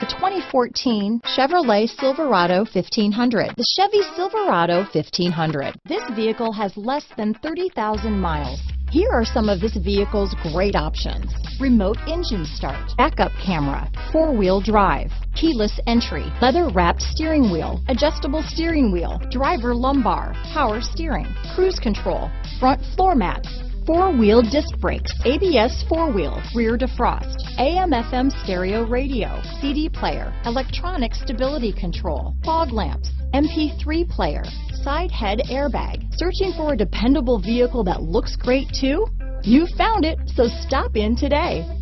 The 2014 Chevrolet Silverado 1500. The Chevy Silverado 1500. This vehicle has less than 30,000 miles. Here are some of this vehicle's great options. Remote engine start, backup camera, four-wheel drive, keyless entry, leather-wrapped steering wheel, adjustable steering wheel, driver lumbar, power steering, cruise control, front floor mats, four-wheel disc brakes, ABS four-wheel, rear defrost, AM/FM stereo radio, CD player, electronic stability control, fog lamps, MP3 player, side head airbag. Searching for a dependable vehicle that looks great too? You found it, so stop in today.